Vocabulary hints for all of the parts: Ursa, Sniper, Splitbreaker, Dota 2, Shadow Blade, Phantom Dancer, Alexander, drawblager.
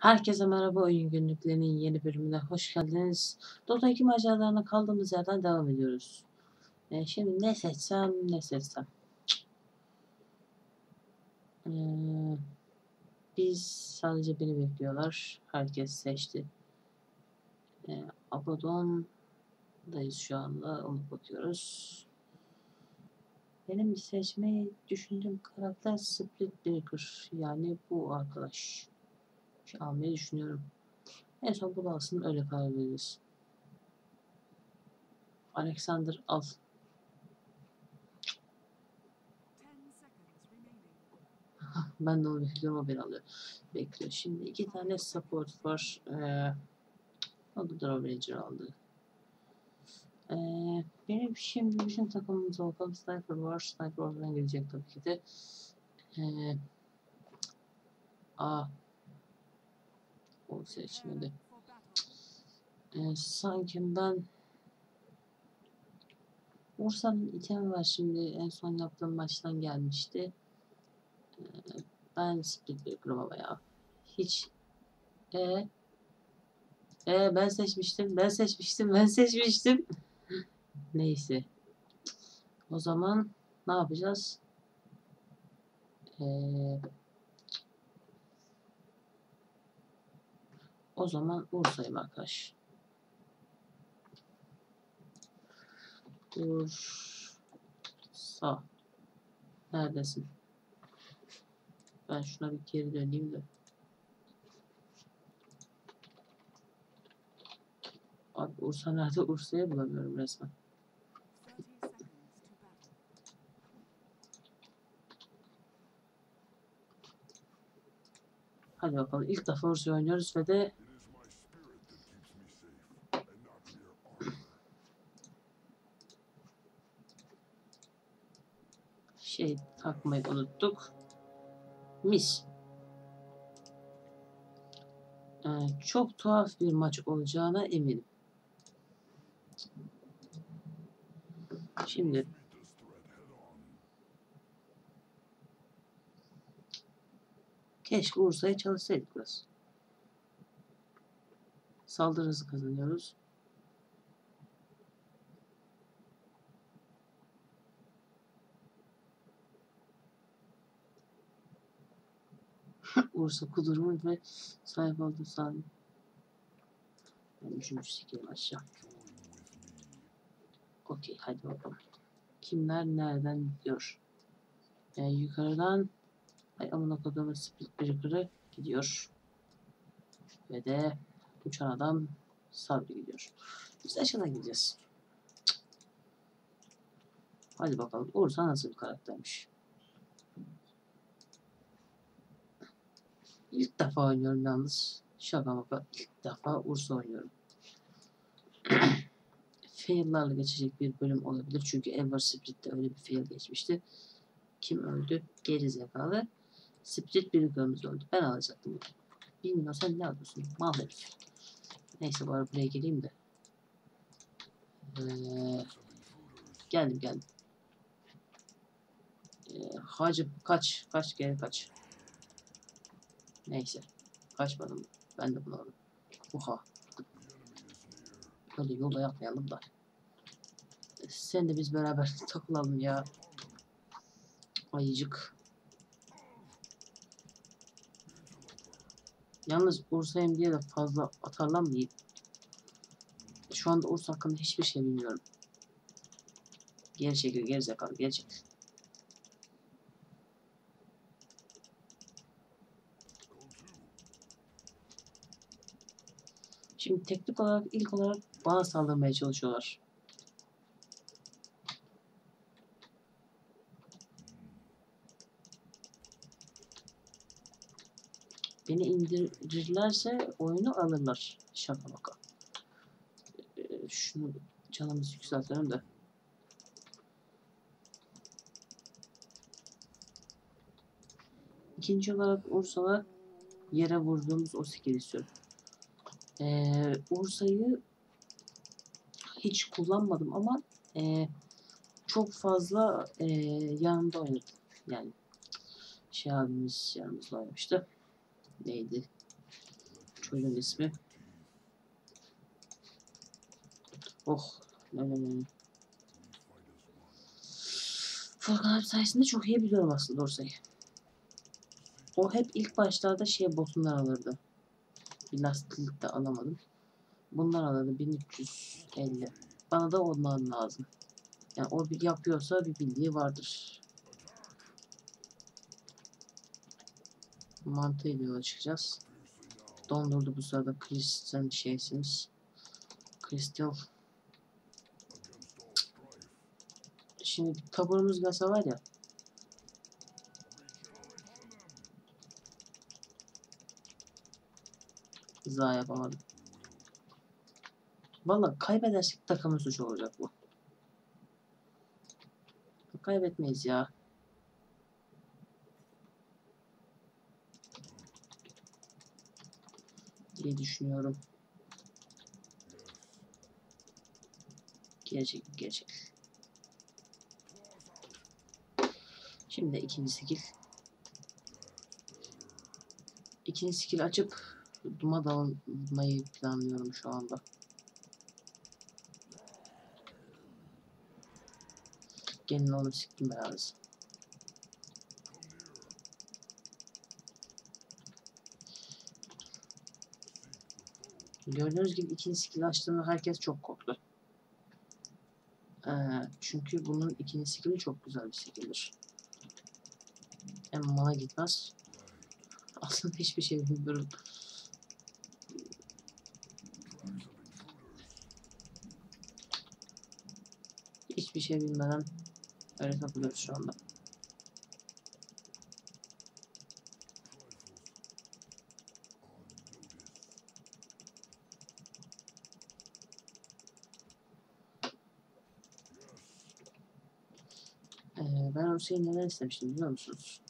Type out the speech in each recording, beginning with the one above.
Herkese merhaba, oyun günlüklerinin yeni bölümüne hoş geldiniz. Dota 2 maceralarına kaldığımız yerden devam ediyoruz. Şimdi ne seçsem. Biz sadece beni bekliyorlar. Herkes seçti. Abaddon'dayız şu anda. Onu bakıyoruz. Benim seçmeyi düşündüğüm karakter Splitbreaker. Yani bu arkadaş. Almayı düşünüyorum. En son bunu alsın, öyle karar veririz. Alexander al. Ben de onu bekliyorum, o beni alıyor. Bekliyor. Şimdi iki tane support var. O da drawblager aldı. Benim şimdi bizim takımımızda bakalım. Sniper var. Sniper oradan gelecek tabii ki de. O seçmedi. Sanki ben Ursa'nın itemi var şimdi. En son yaptığım maçtan gelmişti. Ben Splitbreaker'ıma bayağı hiç ben seçmiştim. Neyse. O zaman ne yapacağız? O zaman Ursa'yım arkadaş. Ursa. Neredesin? Ben şuna bir geri döneyim de. Abi Ursa nerede? Ursa'yı bulamıyorum resmen. Hadi bakalım. İlk defa Ursa oynuyoruz ve de şey takmayı unuttuk. Mis. Çok tuhaf bir maç olacağına eminim. Şimdi keşke Ursa'ya çalışsaydık biraz. Saldırı hızı kazanıyoruz. Ursa kudurmuş ve sahip olduğu saniye. Ben üçüncü sikeyim aşağı. Okey, hadi bakalım. Kimler nereden gidiyor? Yukarıdan amına koyduğumuz Splitbreaker'ı gidiyor. Ve de uçan adam Sabri gidiyor. Biz aşağıdan gideceğiz. Hadi bakalım Ursa nasıl bir karaktermiş. İlk defa oynuyorum yalnız. Şaka maka ilk defa Ursa oynuyorum. Fail'larla geçecek bir bölüm olabilir. Çünkü Ever Split'te öyle bir fail geçmişti. Kim öldü? Gerizekalı. Splitbreaker'ımız öldü. Ben alacaktım. Bilmiyorum sen ne yapıyorsun? Mal herif. Neyse bari buraya geleyim de. Geldim. Hacı kaç geri kaç. Neyse. Kaçmadım. Ben de bunu aldım. Oha. Böyle yolda yapmayalım da. Sen de biz beraber takılalım ya. Ayıcık. Yalnız Ursa'yım diye de fazla atarlanmayayım. Şu anda Ursa hakkında hiçbir şey bilmiyorum. Geri çekil, geri zekalı, geri çekil. Şimdi teknik olarak ilk olarak bana saldırmaya çalışıyorlar. Beni indirirlerse oyunu alırlar. Şaka baka. Şunu canımızı yükseltelim de. İkinci olarak Ursa'la yere vurduğumuz o skill istiyorum. Ursa'yı hiç kullanmadım ama çok fazla yanında oynadım. Yani şey abimiz yanımızda oynamıştı. Neydi? çocuğun ismi. Oh. Furkan abi sayesinde çok iyi biliyorum aslında Ursa'yı. O hep ilk başlarda şey botunlar alırdı. Bir lastiklik de alamadım. Bunlar alırdı 1350. Bana da ondan lazım. Yani o yapıyorsa bir bildiği vardır. Mantığıyla yola çıkacağız. Dondurdu bu sırada Christian şeysiniz. Crystal. Şimdi taburumuz gelse var ya. Zaa yapamadım. Vallahi kaybedersek takımın suçu olacak bu. Kaybetmeyiz ya. Diye düşünüyorum. Gerçek. Şimdi ikinci skill. İkinci skill açıp duma dalmayı planlıyorum şu anda. Gelin oğlum siktim biraz. Gördüğünüz gibi ikinci skill açtığımda herkes çok korktu. Çünkü bunun ikinci skilli çok güzel bir skilldir. Hem mana gitmez. Aslında hiçbir şey bilmiyorum. Hiçbir şey bilmeden öyle takılıyoruz şu anda. Ben o şeyi neden istemiştim biliyor musunuz?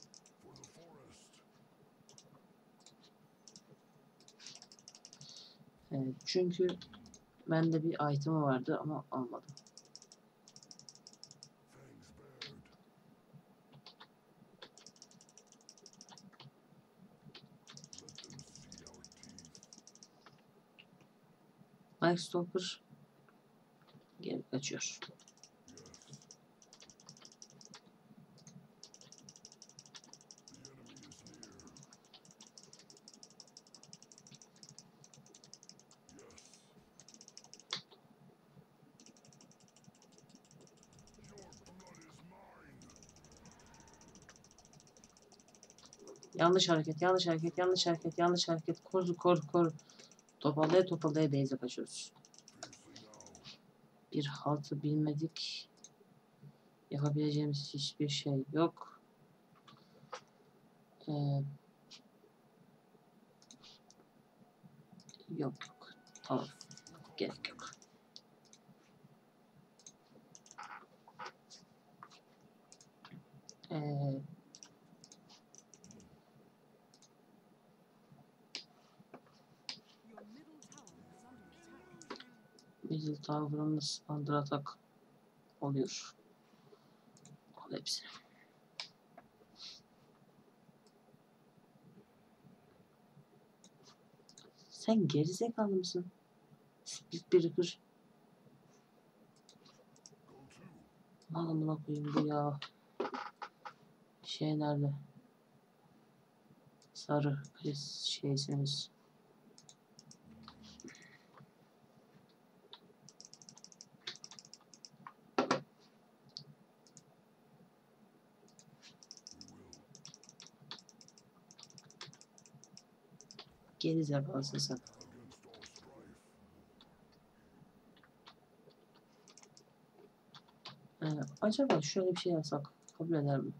Çünkü bende bir item vardı ama almadım. Lifestopper geri kaçıyor. Yanlış hareket. Kor. Topallaya base'e kaçıyoruz. Bir haltı bilmedik. Yapabileceğimiz hiçbir şey yok. Yok. Tamam. Gerek yok. Bizim tavrımız under atak oluyor. Al hepsini. Sen gerizekalı mısın? Split breaker. Malımına koyayım bu ya. Şey nerede? Sarı kriz şeysiniz. Geriz yaparsın sen. Acaba şöyle bir şey yapsak kabul eder mi?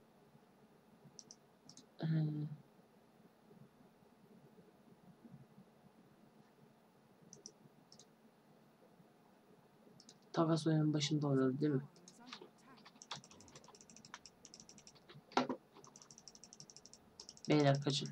Takas oyunun başında oluyor değil mi? Beyler kaçın.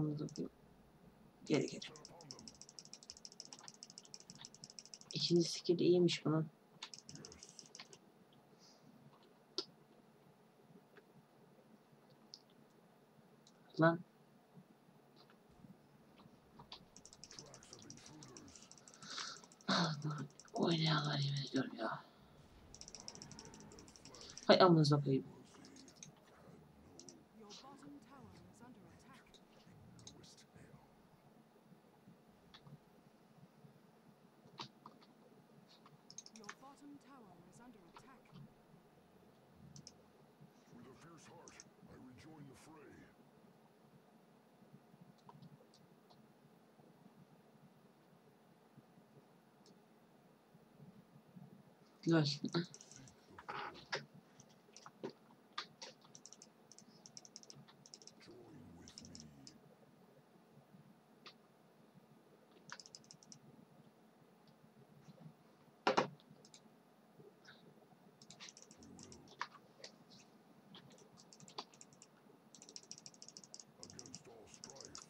Şuramızı geri geri. İkinci skill iyiymiş bunun. Lan. Oynayanlar yemin ediyorum ya. Hay amınıza koyayım. Lol.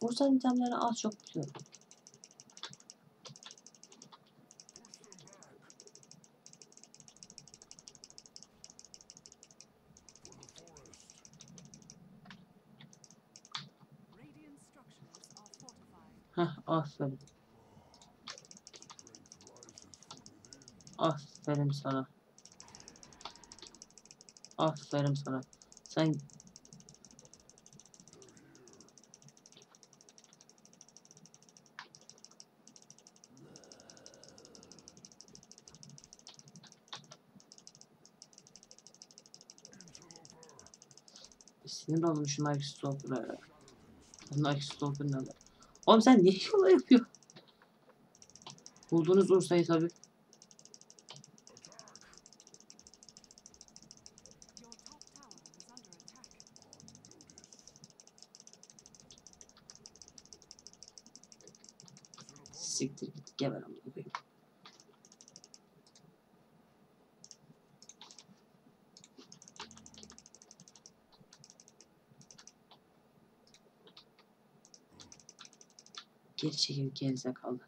Ursa itemlerini az çok biliyorum. Aferin. Aferin sana. Aferin sana. Sen... Sinir olmuşum Arkstalker'a. Onun Arkstalker'ın adı. Oğlum sen niye yola yapıyorsun? Buldunuz Ursa'yı tabi. Siktir git geber amına koyayım. Geri çekil, gerize kaldı.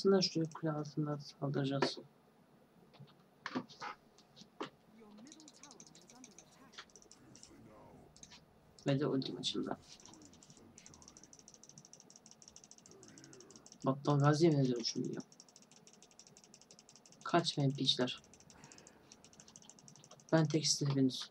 Aslında şuraya kule altında saldıracağız. Ve de ultim açıldı. Battal gazi yemin ediyorum şunu ya. Kaçmayın piçler. Ben tek istediğiniz.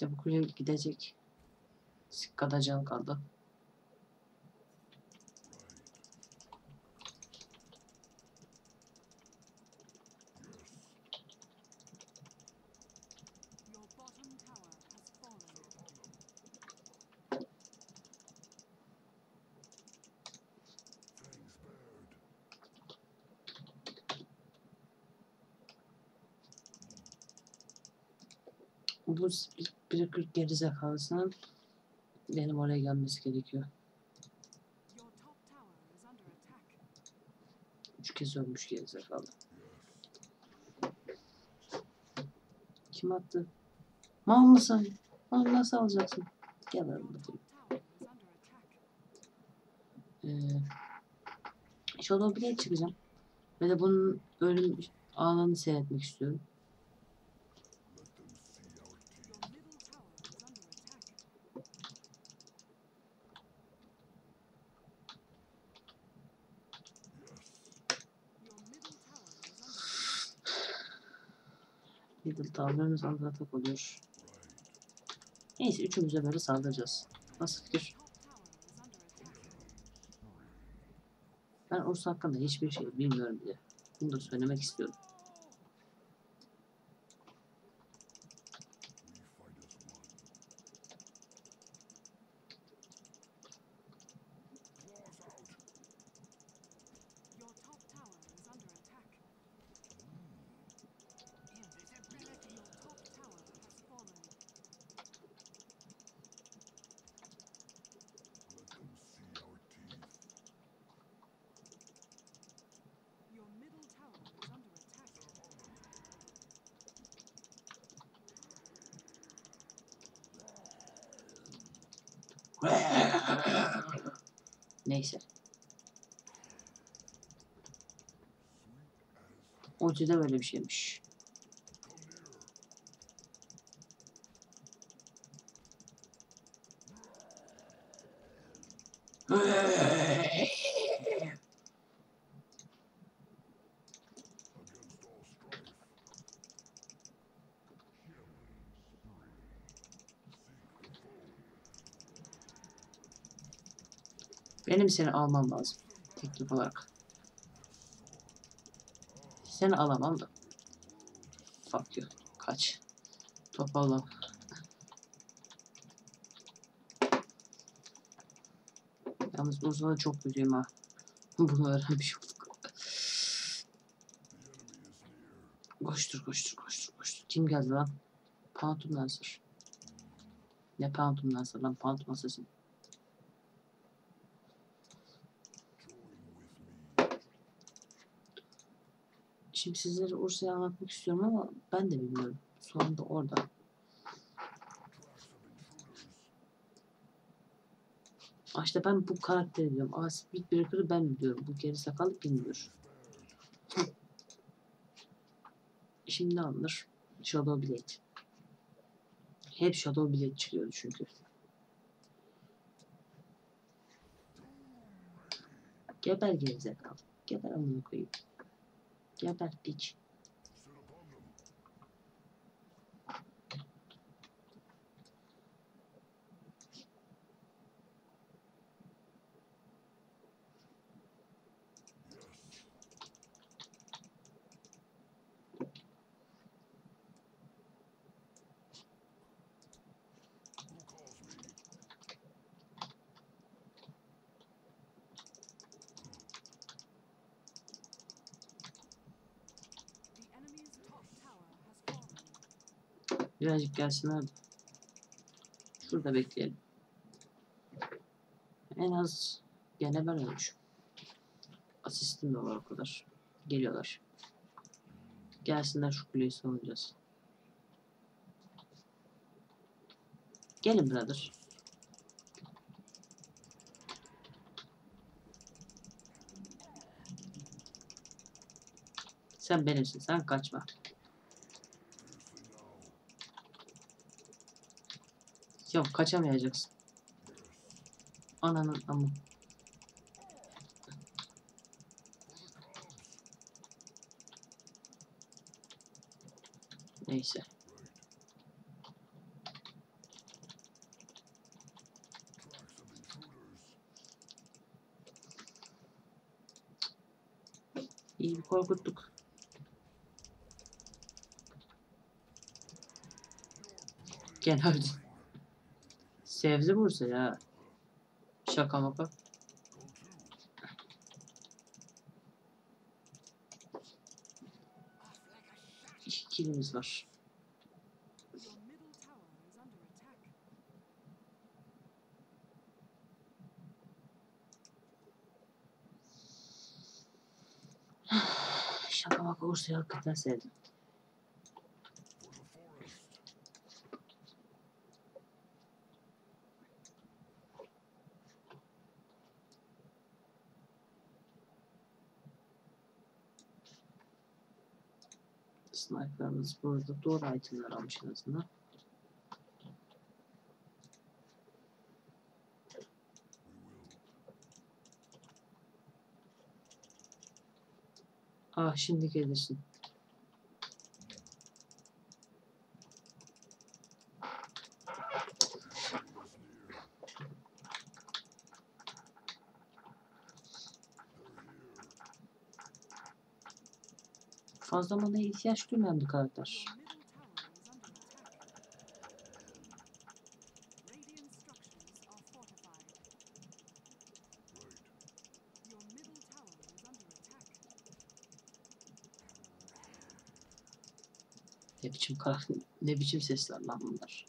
İşte bu kuleye gidecek. Sikkada can kaldı. Bu bir 40 gerizekalısının benim oraya gelmesi gerekiyor. 3 kez ölmüş gerizekalı. Kim attı? Mal mısın? Mal nasıl alacaksın? Gel ben buradayım. Shadow Blade çıkacağım. Ve de bunun ölüm anını seyretmek istiyorum. Middle tower'ımız under atak oluyor. Neyse üçümüz de böyle saldıracağız. Nasıl fikir? Ben Ursa hakkında hiçbir şey bilmiyorum bile. Bunu da söylemek istiyorum. Neyse. Ultide böyle bir şeymiş. Benim seni almam lazım teknik olarak. Seni alamam da. Fuck you. Kaç. Topala. Yalnız Ursa'da çok kötüyüm ha. Bunu öğrenmiş olduk. Koştur koştur koştur koştur. Kim geldi lan? Phantom Dancer. Ne Phantom Dancer lan? Phantom Assassin. Şimdi sizlere Ursa'ya anlatmak istiyorum ama ben de bilmiyorum. Sonunda orada. İşte ben bu karakteri biliyorum. Asit Breaker'ı ben biliyorum. Bu geri sakalı bilmiyor. Şimdi anlar. Shadow Blade. Hep Shadow Blade çıkıyor çünkü. Geber geri zekalı. Geber amına koyayım. Geber piç. Birazcık gelsin abi. Şurada bekleyelim. En az gene ben ölmüşüm. Asistim de var o kadar. Geliyorlar. Gelsinler, şu kuleyi savunacağız. Gelin brother. Sen benimsin, sen kaçma. Ya kaçamayacaksın. Ananın amı. Neyse. İyi bir korkuttuk. Gel hadi. Sevdi Bursa ya. Şaka maka. İki kilimiz var. Şaka maka Bursa'yı hakikaten sevdim. Sniper'ımız burada doğru itemler almış en azından. Ah şimdi gelirsin. fazla manaya ihtiyaç duymayan bir karakter. Ne biçim sesler lan bunlar.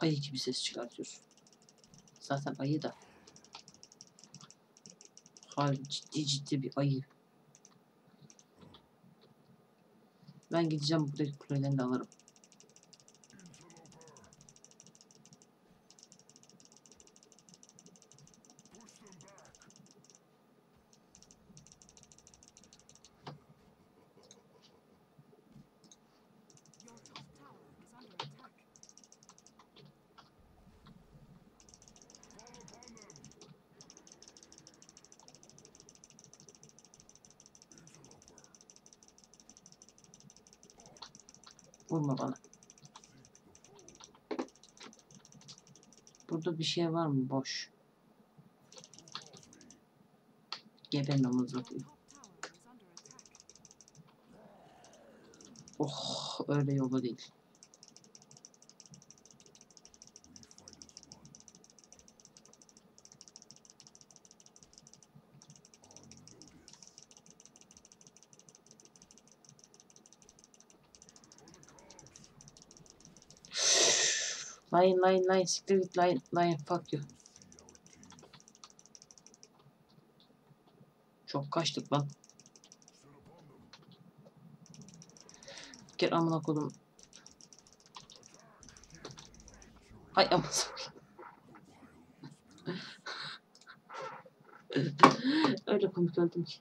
Ayı gibi ses çıkartıyor. Zaten ayı da. Hayır, ciddi bir ayı. Ben gideceğim buradaki kulelerini de alırım. Vurma bana. Burada bir şey var mı? Boş. Geber namazı. Oh, öyle yolu değil. Line, siktir git line, fuck you. Çok kaçtık lan. Gel amına kodum. Ay amına öyle komik öldüm ki.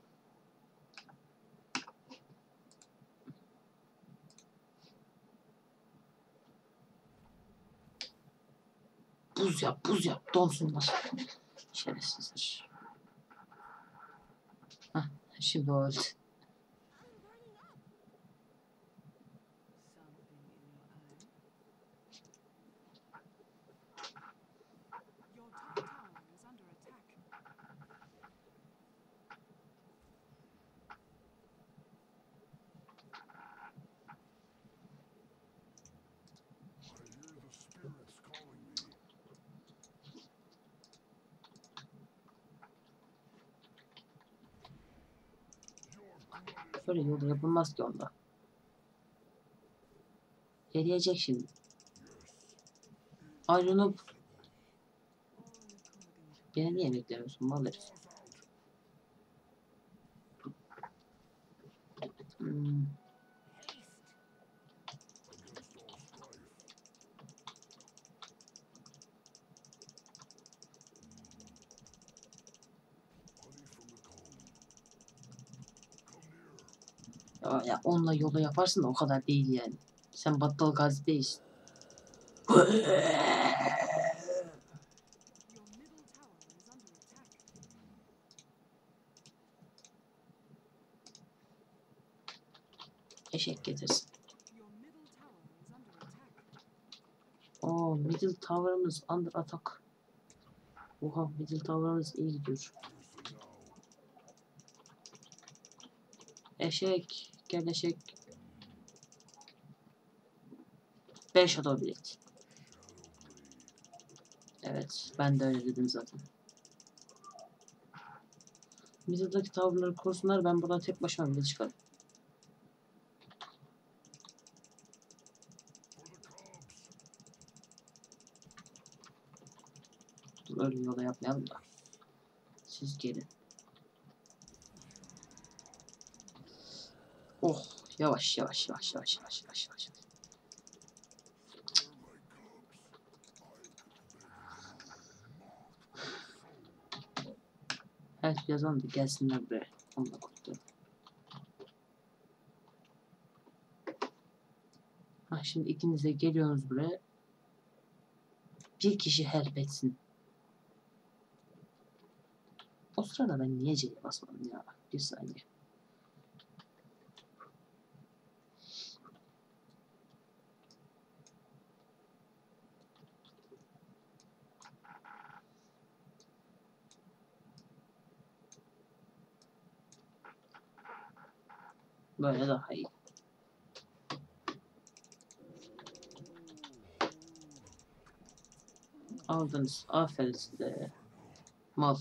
Buz yap, donsunlar. Şerefsizler. Hah, şimdi oldu. Böyle yolda yapılmaz ki onda. Eriyecek şimdi. Ayrılıp beni niye beklemiyorsun mal herif? Ya onunla yolu yaparsın da o kadar değil yani. Sen battal gazi değilsin. Eşek getirsin. Oo, middle tower'ımız under attack. Oha, middle tower'ımız iyi gidiyor. Eşek, gel eşek. 5 Shadow Blade. Evet, ben de öyle dedim zaten. Middle'daki tavırları korusunlar, ben buradan tek başıma bile çıkarım. Dur, öyle yola yapmayalım da. Siz gelin. Oh, yavaş. Her yazan da gelsinler buraya. Onu da kurtardım. Ha, şimdi ikiniz de geliyorsunuz buraya. Bir kişi help etsin. O sırada ben niye C'ye basmadım ya? Bir saniye. Böyle daha iyi. Aldınız. Aferin size. Mal.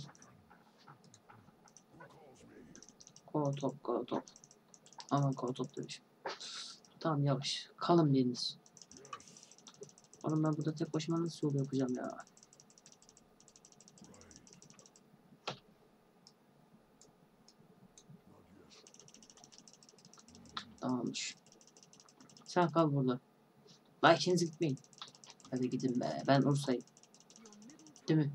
Kova top, kova top. Aman kova top demişim. Tamam yavaş. Kalın biriniz. Oğlum ben burada tek başıma nasıl yol yapacağım ya. Tamamdır. Sen kal burada. Bak ikiniz gitmeyin. Hadi gidin be. Ben Ursa'yım. Değil mi?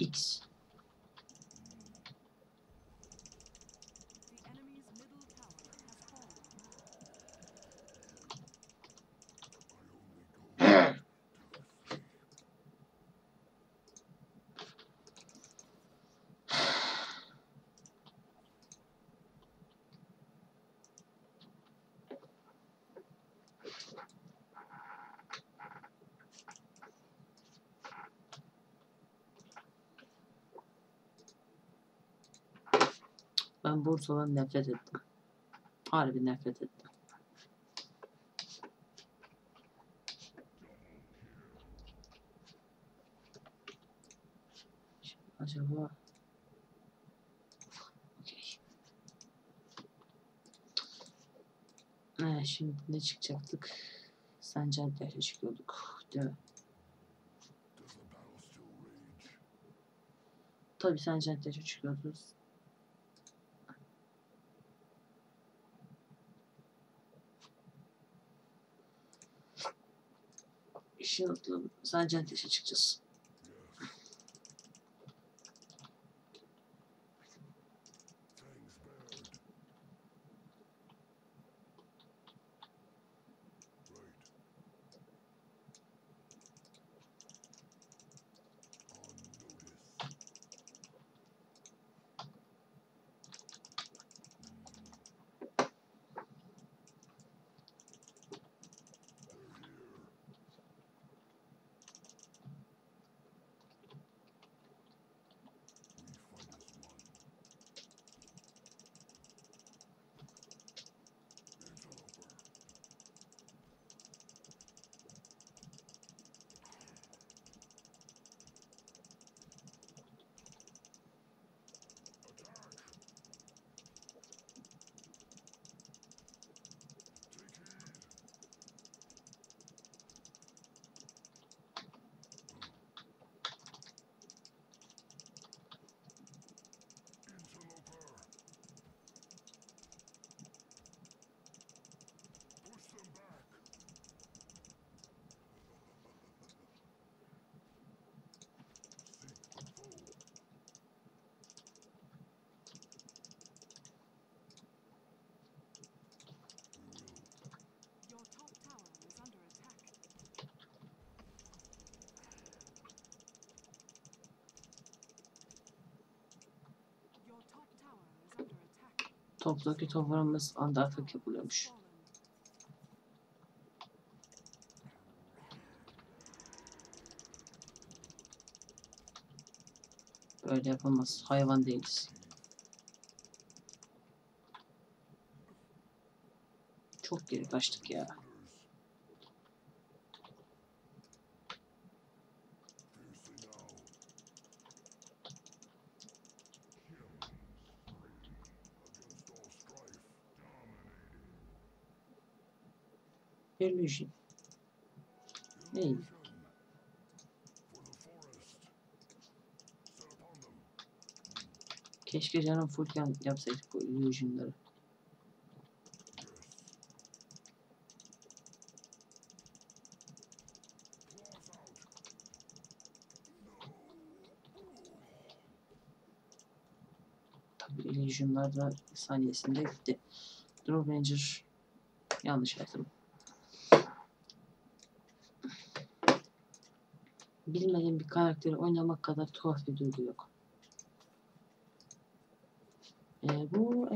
X. Ben Bursa'dan nefret ettim. Harbi nefret ettim. Şimdi acaba... Okey. Şimdi ne çıkacaktık? Sancaktaş'a çıkıyorduk. Değil mi? Tabii Sancaktaş'a çıkıyordunuz. Şunatlı Sancaktaş'a çıkacağız. Topdaki toprağımız andartak yapılıyormuş. Böyle yapılmaz. Hayvan değiliz. Çok geri kaçtık ya. Neydi? Keşke canım fullken yapsaydık bu illusionları. Tabii illusionlar da saniyesinde gitti. Drawblager yanlış yazdım. Bilmediğim bir karakteri oynamak kadar tuhaf bir duygu yok. Bu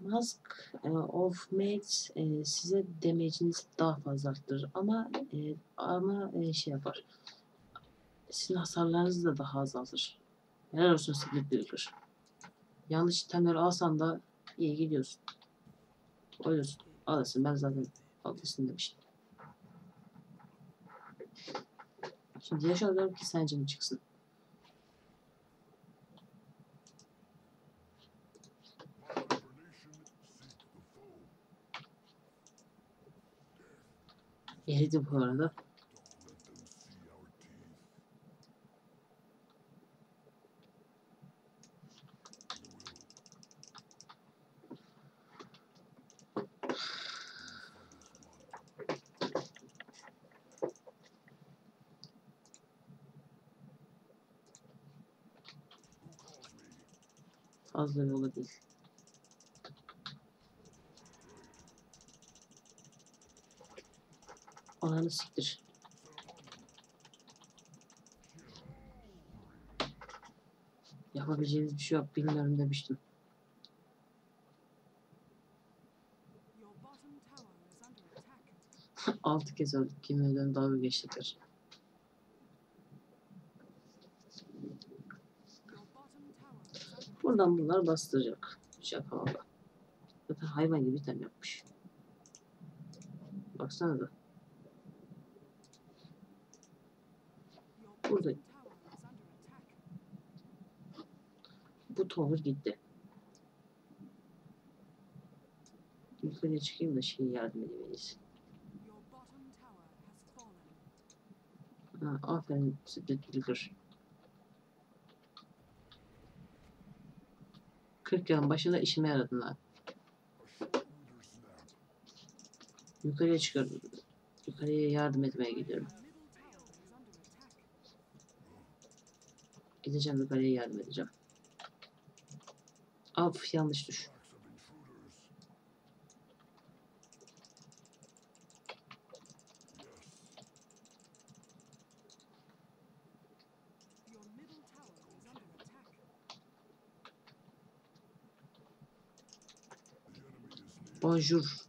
Mask of Mates size damage'iniz daha fazla arttırır ama şey yapar. Sizin hasarlarınızı da daha azaltır. Helal olsun Sniper. Yanlış itemleri alsan da iyi gidiyorsun. Oyluyorsun. Alırsın. Ben zaten alırsın demiştim. Şimdi yaşadım ki sence mi çıksın? Eridi bu arada. Fazla yola değil. Ananı siktir. Yapabileceğiniz bir şey yok. Bilmiyorum demiştim. Altı kez öldük. Kimlerden dalga geçtiler. Buradan bunlar bastıracak. Şaka valla. Zaten hayvan gibi item yapmış. Baksana da. Burada. Bu tower gitti. Yukarıya çıkayım da şeyi yardım edemeyiz. Ha, aferin Drawblager. 40 yılın başında işime yaradılar. Yukarıya çıkıyorum. Yukarıya yardım etmeye gidiyorum. Gideceğim yukarıya yardım edeceğim. Af yanlış düş. Bonjour.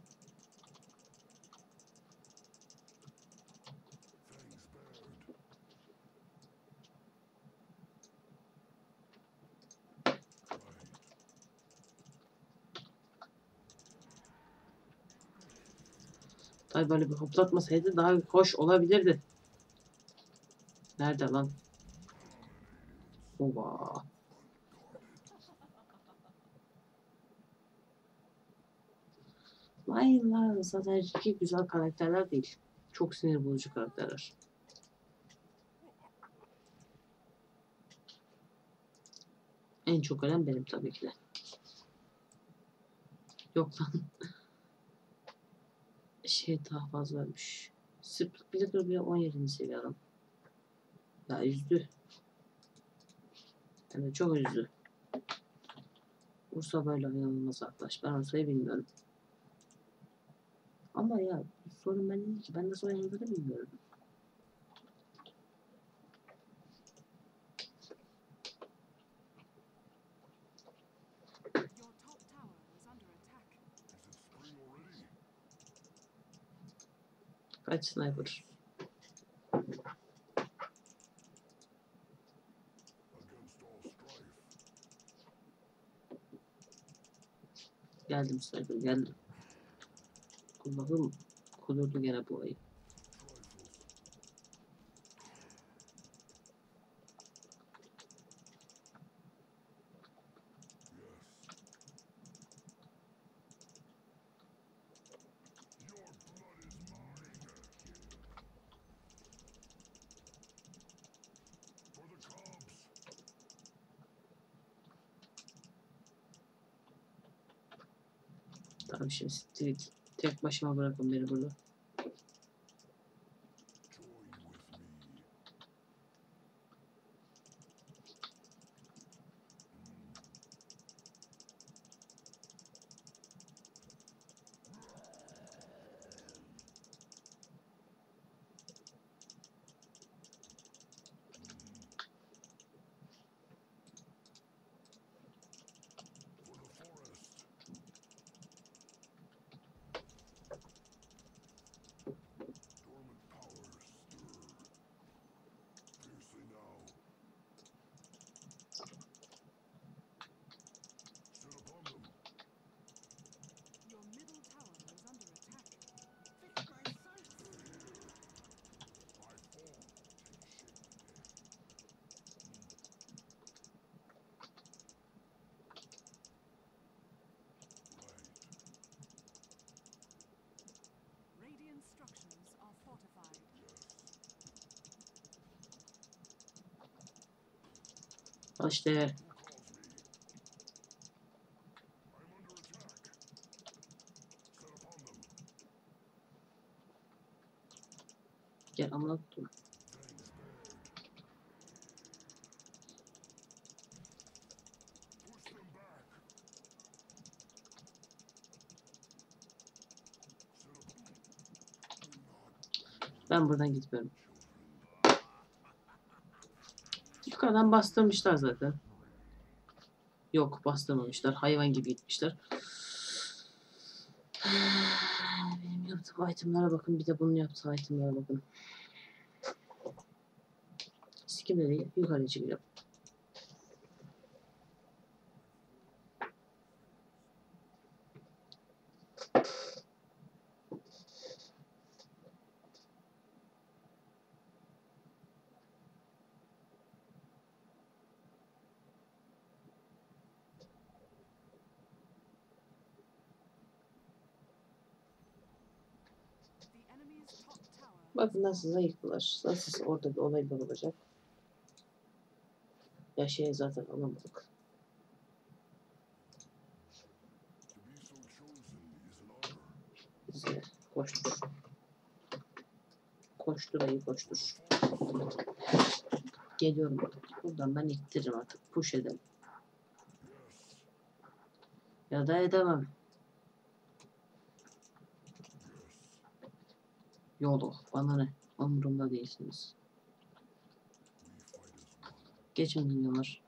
Ay böyle bir hoplatmasaydı daha hoş olabilirdi. Nerede lan? Oba. Vay lan zaten çok güzel karakterler değil. Çok sinir bozucu karakterler. En çok ölen benim tabii ki de. Yok lan. Şey daha fazlaymış. Sırf bir de bile 17. seviye adam. Ya üzdü. Yani çok üzdü. Ursa böyle oynanılmaz arkadaş. Ben Ursa'yı bilmiyorum. Ama ya sorun ben değil ki. Ben nasıl oynadığını bilmiyorum. Kaç sniper. Geldim sniper geldim. Kulağım kudurdu gene bu ayı. Tamam şimdi street. Tek başıma bırakın beni burada. İşte gel anlattım. Ben buradan gitmiyorum. Yukarıdan bastırmışlar zaten. Yok bastırmamışlar. Hayvan gibi gitmişler. Benim yaptığım itemlara bakın. Bir de bunun yaptığı itemlara bakın. Skimleri yukarı çıkıyor. Bakın nasıl zayıflar, nasıl orada bir olay olacak. Ya şey zaten alamadık. Güzel, koştur. Koştur ayı koştur. Geliyorum artık. Buradan ben ittiririm artık, push edelim. Ya da edemem. Yolu, bana ne? Umurumda değilsiniz. Geçin dünyalar.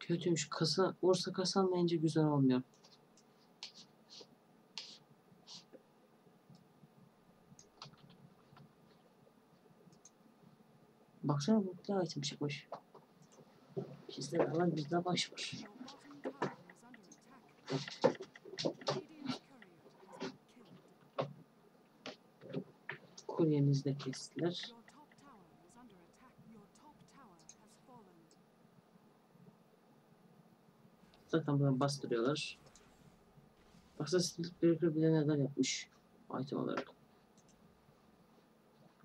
Kötüymüş. Kasa, Ursa kasanmayınca güzel olmuyor. Baksana burada item çıkmış. Bizde ne var? Bizde baş var. Kuryemizi de kestiler. Zaten buna bastırıyorlar. Baksana Sniper bile neler yapmış item olarak.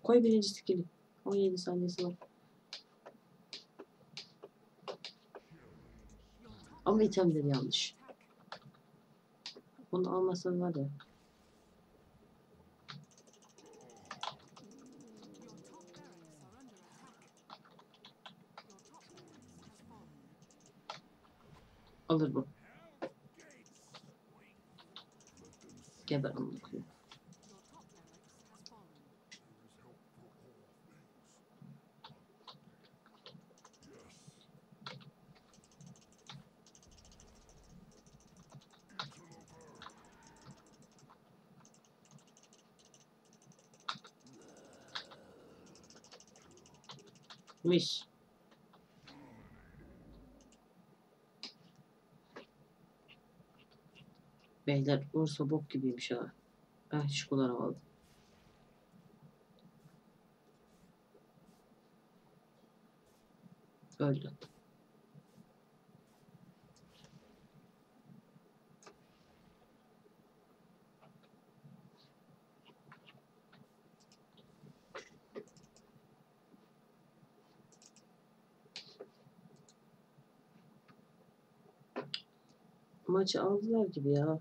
Koy birinci skill'i. 17 saniyesi var. Ama itemleri yanlış. Bunu almasan var ya. Alır bu. Geber onu okuyor. Mis. Beyler Ursa bok gibiymiş ha. Ben hiç kullanamadım. Öldü. Maçı aldılar gibi ya.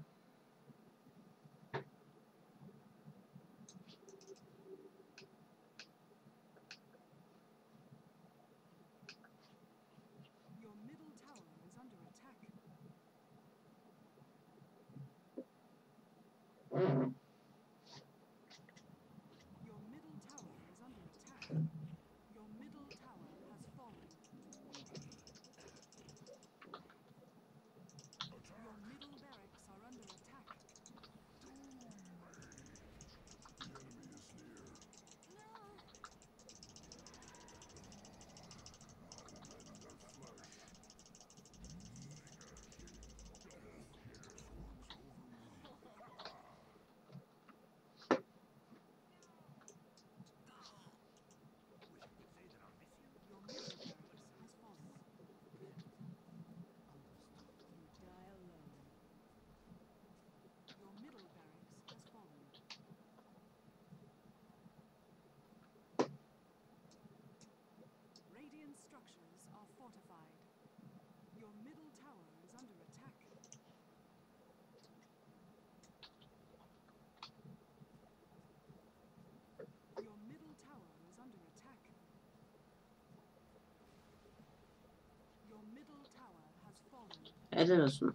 Helal olsun.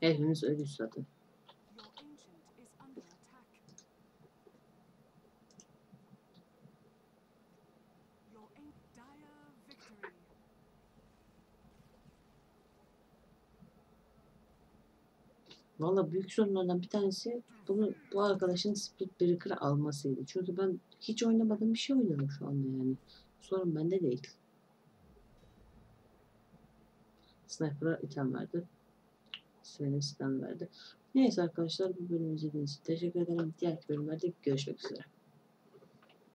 Hepimiz ölüyüz zaten. Valla büyük sorunlardan bir tanesi bu arkadaşın split breaker'ı almasıydı. Çünkü ben hiç oynamadığım bir şey oynadım şu anda yani. Sorun bende değil. Sniper'a item verdi. Sven'e sitem verdi. Neyse arkadaşlar, bu bölümü izlediğiniz için teşekkür ederim. Diğer bölümlerde görüşmek üzere.